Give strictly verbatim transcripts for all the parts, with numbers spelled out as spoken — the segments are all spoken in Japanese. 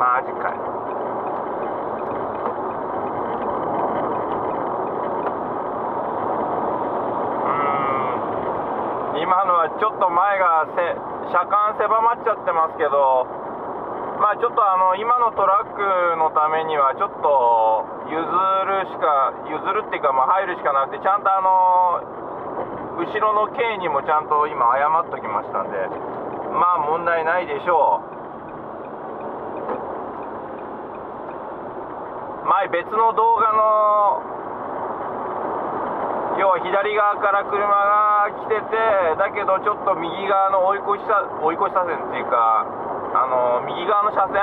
マジかよ。うーん、今のはちょっと前がせ車間狭まっちゃってますけど、まあちょっとあの今のトラックのためにはちょっと譲るしか譲るっていうか、まあ入るしかなくて、ちゃんとあの後ろの軽にもちゃんと今謝っときましたんで、まあ問題ないでしょう。前別の動画の要は左側から車が来てて、だけどちょっと右側の追い越し車追い越し車線っていうか、あの右側の車線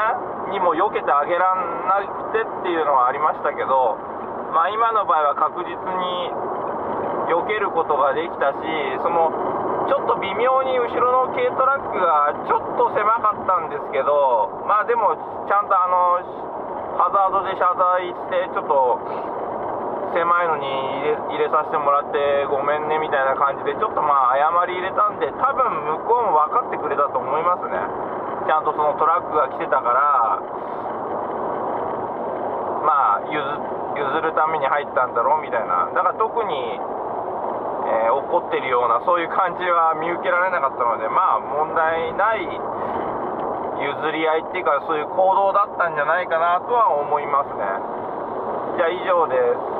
にも避けてあげらんなくてっていうのはありましたけど、まあ今の場合は確実に避けることができたし、そのちょっと微妙に後ろの軽トラックがちょっと狭かったんですけど、まあでもちゃんとあのハザードで謝罪して、ちょっと狭いのに入れ、入れさせてもらってごめんねみたいな感じで、ちょっとまあ謝り入れたんで、多分向こうも分かってくれたと思いますね。ちゃんとそのトラックが来てたから、まあ 譲, 譲るために入ったんだろうみたいな。だから特にえー、怒ってるようなそういう感じは見受けられなかったので、まあ問題ない譲り合いっていうか、そういう行動だったんじゃないかなとは思いますね。じゃあ以上です。